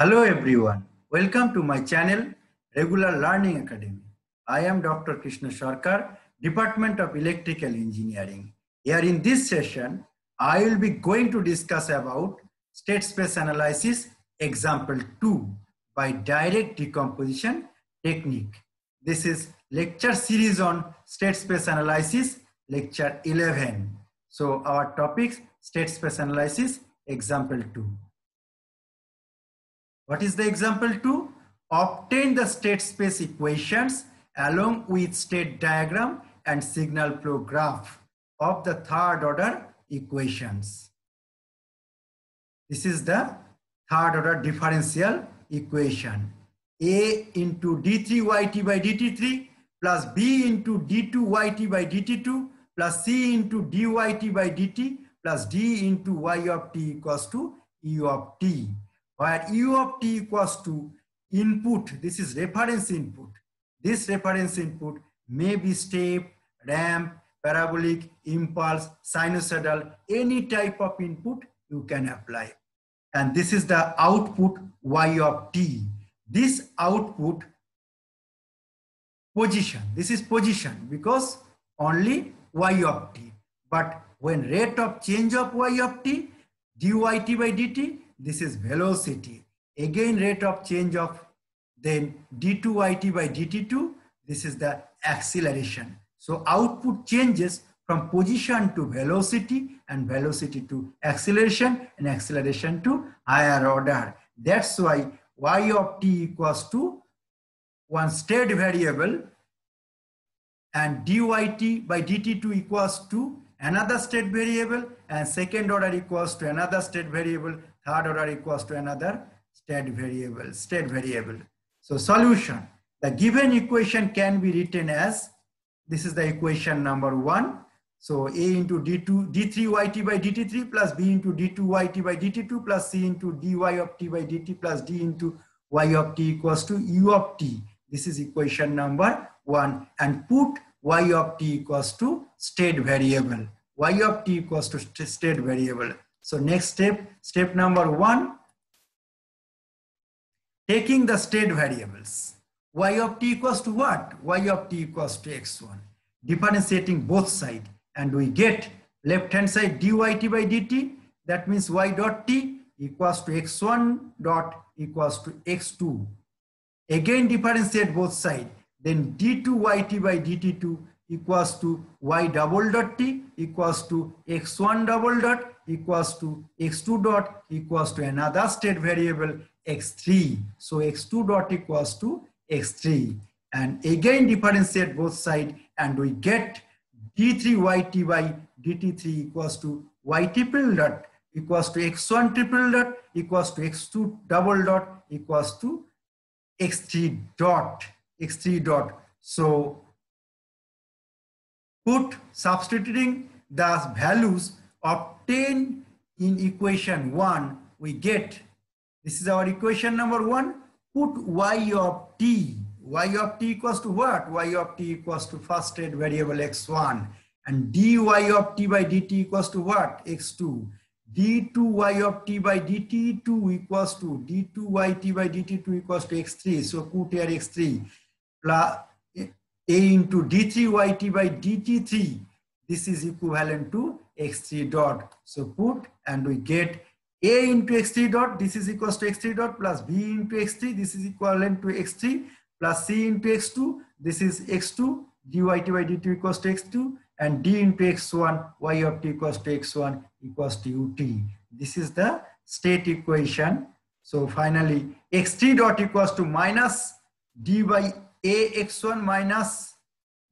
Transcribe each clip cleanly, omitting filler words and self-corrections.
Hello everyone, welcome to my channel Regular Learning Academy. I am Dr. Krishna Sarkar, Department of Electrical Engineering. Here in this session, I will be going to discuss about state space analysis example 2 by direct decomposition technique. This is lecture series on state space analysis, lecture 11. So our topics, state space analysis example 2. What is the example 2? Obtain the state space equations along with state diagram and signal flow graph of the third order equations. This is the third order differential equation. A into d3yt by dt3 plus b into d2yt by dt2 plus c into dyt by dt plus d into y of t equals to u of t. Where u of t equals to input, this is reference input. This reference input may be step, ramp, parabolic, impulse, sinusoidal, any type of input you can apply. And this is the output y of t. This output position, this is position because only y of t. But when rate of change of y of t, dyt by dt, this is velocity. Again, rate of change of then d2yt by dt2. This is the acceleration. So output changes from position to velocity and velocity to acceleration and acceleration to higher order. That's why y of t equals to one state variable and dyt by dt2 equals to another state variable and second order equals to another state variable. Third order equals to another state variable. So solution, the given equation can be written as, this is the equation number 1. So a into d3yt by dt3 plus b into d2yt by dt2 plus c into dy of t by dt plus d into y of t equals to u of t. This is equation number 1 and put y of t equals to state variable. Y of t equals to state variable. So next step, step number 1, taking the state variables. Y of t equals to what? Y of t equals to x1. Differentiating both sides and we get left hand side dyt by dt. That means y dot t equals to x1 dot equals to x2. Again differentiate both sides. Then d2yt by dt2 equals to y double dot t equals to x1 double dot equals to x2 dot equals to another state variable x3. So x2 dot equals to x3 and again differentiate both sides and we get d3yt by dt3 equals to y triple dot equals to x1 triple dot equals to x2 double dot equals to x3 dot. So put substituting the values obtained in equation 1, we get, this is our equation number 1, put y of t equals to what? Y of t equals to first state variable x1 and dy of t by dt equals to what? x2. d2y of t by dt2 equals to d2yt by dt2 equals to x3. So put here x3 plus a into d3yt by dt3. This is equivalent to x3 dot. So put and we get a into x3 dot. This is equals to x3 dot plus b into x3. This is equivalent to x3 plus c into x2. This is x2 dyt by dt equals to x2 and d into x1 y of t equals to x1 equals to ut. This is the state equation. So finally x3 dot equals to minus d by a x1 minus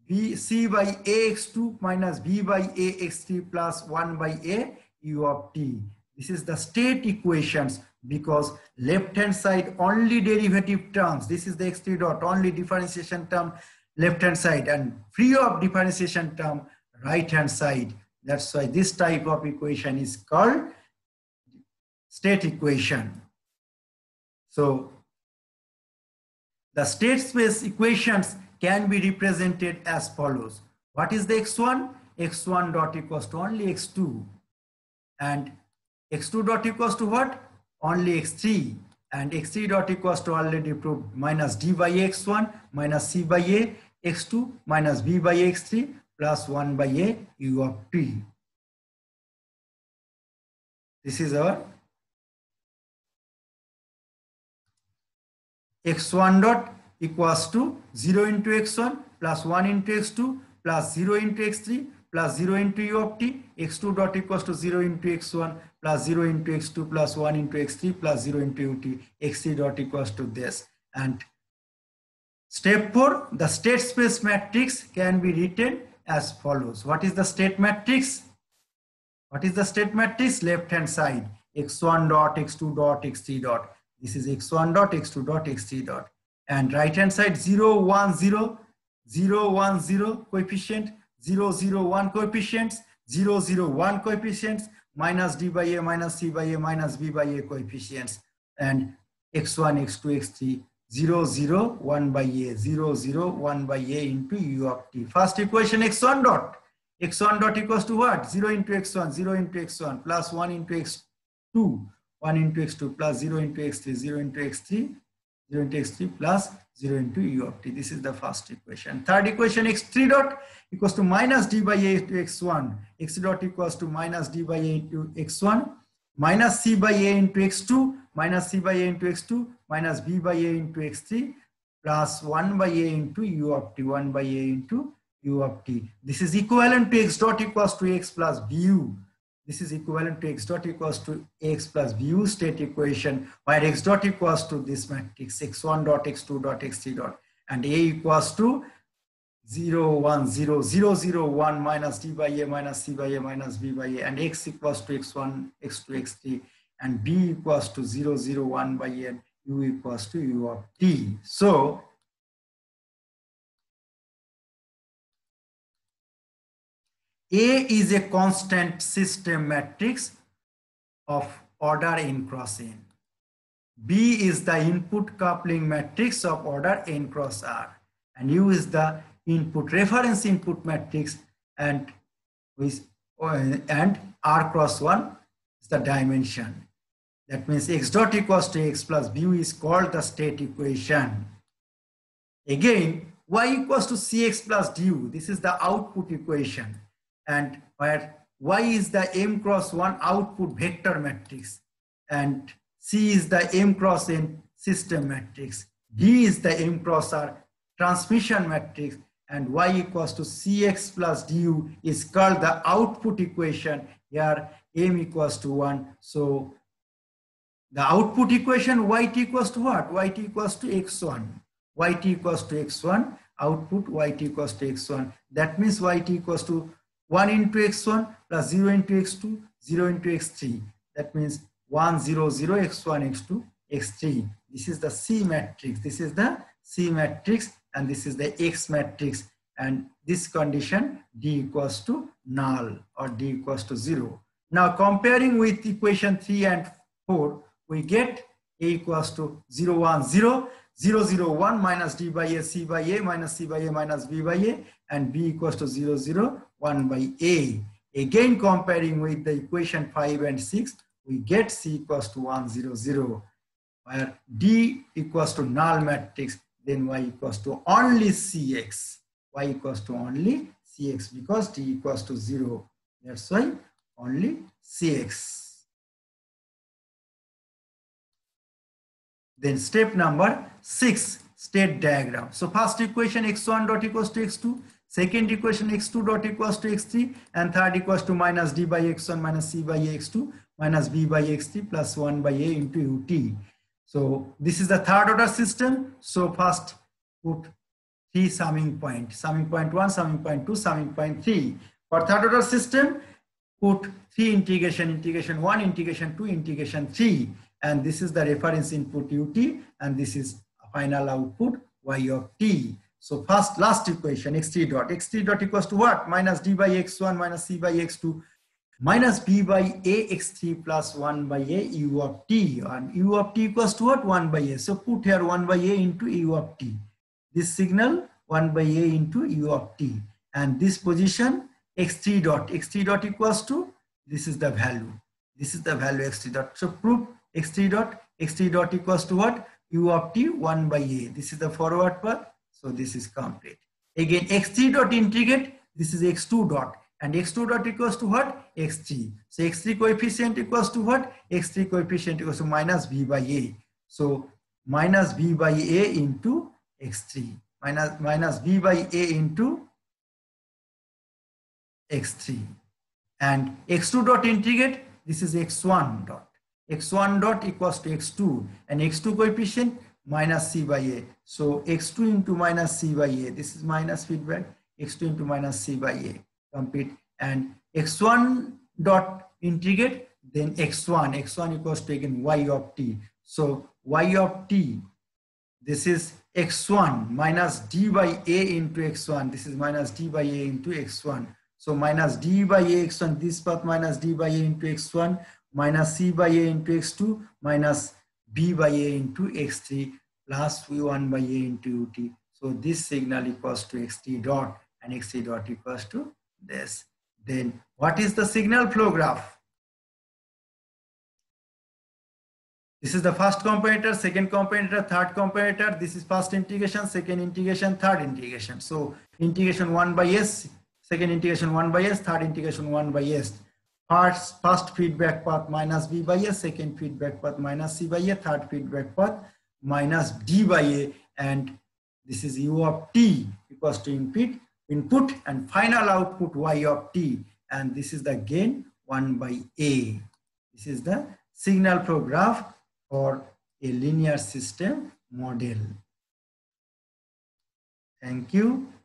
b c by a x2 minus b by a x3 plus 1 by a u of t. This is the state equations because left hand side only derivative terms. This is the x3 dot, only differentiation term left hand side and free of differentiation term right hand side. That's why this type of equation is called state equation. So the state space equations can be represented as follows. What is the x1? x1 dot equals to only x2 and x2 dot equals to what? Only x3 and x3 dot equals to already proved minus d by x1 minus c by a x2 minus b by x3 plus 1 by a u of t. This is our x1 dot equals to 0 into x1 plus 1 into x2 plus 0 into x3 plus 0 into u of t, x2 dot equals to 0 into x1 plus 0 into x2 plus 1 into x3 plus 0 into u t, x3 dot equals to this. And step 4, the state space matrix can be written as follows. What is the state matrix? What is the state matrix? Left hand side, x1 dot, x2 dot, x3 dot. This is x1 dot, x2 dot, x3 dot. And right hand side 0, 1, 0, 0, 1, 0 coefficient, 0, 0, 1 coefficients, 0, 0, 1 coefficients, minus d by a, minus c by a, minus b by a coefficients, and x1, x2, x3, 0, 0, 1 by a, 0, 0, 1 by a into u of t. First equation x1 dot equals to what? 0 into x1, 0 into x1, plus 1 into x2, 1 into x2, plus 0 into x3, 0 into x3, 0 into x3 plus 0 into u of t. This is the first equation. Third equation, x3 dot equals to minus d by a to x1. x3 dot equals to minus d by a to x1, minus c by a into x2, minus c by a into x2, minus b by a into x3, plus 1 by a into u of t, 1 by a into u of t. This is equivalent to x dot equals to x plus bu. This is equivalent to x dot equals to x plus bu state equation, where x dot equals to this matrix x1 dot, x2 dot, x3 dot, and a equals to 0, 1, 0, 0, 0, 1 minus d by a minus c by a minus b by a, and x equals to x1, x2, x3, and b equals to 0, 0, 1 by a, and u equals to u of t. So A is a constant system matrix of order n cross n. B is the input coupling matrix of order n cross r. And U is the input reference input matrix, and r cross 1 is the dimension. That means x dot equals to x plus bu is called the state equation. Again, y equals to cx plus du. This is the output equation, and where y is the m cross 1 output vector matrix, and c is the m cross n system matrix, d is the m cross r transmission matrix, and y equals to cx plus du is called the output equation. Here m equals to 1. So the output equation y t equals to what? Y t equals to x1. Y t equals to x1, output y t equals to x1. That means y t equals to 1 into x1 plus 0 into x2, 0 into x3. That means 1, 0, 0, x1, x2, x3. This is the C matrix. This is the C matrix, and this is the X matrix. And this condition D equals to null, or D equals to 0. Now comparing with equation 3 and 4, we get A equals to 0, 1, 0, 0, 0, 1 minus D by A, C by A, minus C by A, minus B by A, and B equals to 0, 0, 1 by a. Again, comparing with the equation 5 and 6, we get c equals to 1, 0, 0, where d equals to null matrix, then y equals to only cx. Y equals to only cx because d equals to 0. That's why only cx. Then step number 6, state diagram. So first equation x1 dot equals to x2, second equation x2 dot equals to x3, and third equals to minus d by x1 minus c by a x2 minus b by x3 plus 1 by a into ut. So this is the third order system. So first put 3 summing point, summing point 1, summing point 2, summing point 3. For third order system, put 3 integration, integration 1, integration 2, integration 3, and this is the reference input ut, and this is final output y of t. So first, last equation, x3 dot. x3 dot equals to what? Minus d by x1 minus c by x2 minus b by a x3 plus 1 by a u of t. And u of t equals to what? 1 by a. So put here 1 by a into u of t. This signal 1 by a into u of t. And this position x3 dot. x3 dot equals to, this is the value. This is the value x3 dot. So prove x3 dot xt dot equals to what? U of t 1 by a. This is the forward path. So this is complete. Again, x3 dot integrate. This is x2 dot. And x2 dot equals to what? x3. So x3 coefficient equals to what? x3 coefficient equals to minus b by a. So minus b by a into x3. Minus b by a into x3. And x2 dot integrate. This is x1 dot. x1 dot equals to x2, and x2 coefficient minus c by a. So x2 into minus c by a, this is minus feedback, x2 into minus c by a, complete. And x1 dot integrate, then x1 equals to again y of t. So y of t, this is x1 minus d by a into x1, this is minus d by a into x1. So minus d by a x1, this path minus d by a into x1, minus c by a into x2, minus b by a into x3, plus v1 by a into ut. So this signal equals to x3 dot, and x3 dot equals to this. Then what is the signal flow graph? This is the first comparator, second comparator, third comparator. This is first integration, second integration, third integration. So integration 1 by s, second integration 1 by s, third integration 1 by s. First feedback path minus b by a, second feedback path minus c by a, third feedback path minus d by a, and this is u of t equals to input and final output y of t, and this is the gain 1 by a. This is the signal flow graph for a linear system model. Thank you.